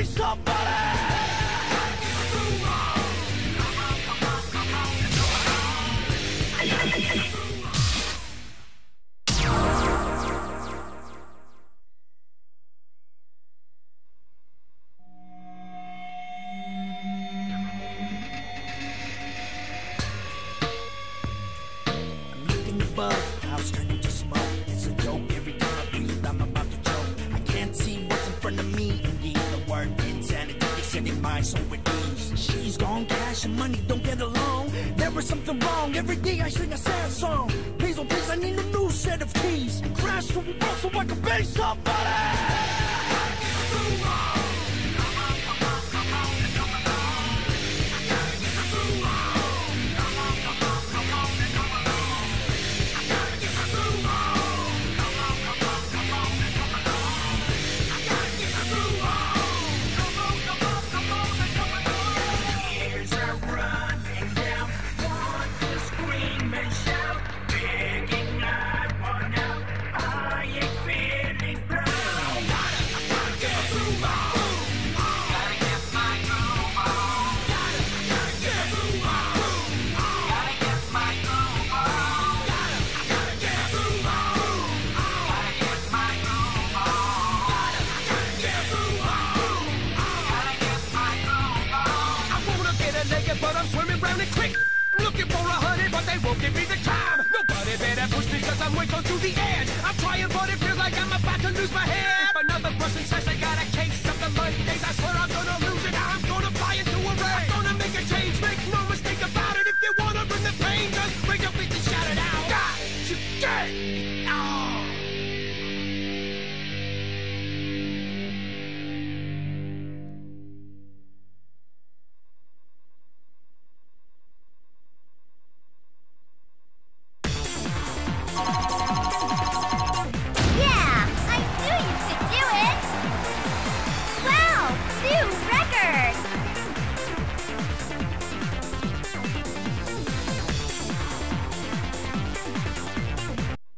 be somebody. How strange to smoke. It's a joke. Every time I breathe, I'm about to choke. I can't see what's in front of me. Indeed, the word insanity is in my soul with ease. She's gone, cash and money don't get along. There was something wrong. Every day I sing a sad song. Please, oh please, I need a new set of keys. Crash to a wall so I can be somebody. But I'm swimming round it quick, looking for a honey, but they won't give me the time. Nobody better push me, cause I'm way close to the edge. I'm trying, but it feels like I'm about to lose my head. If another person says I gotta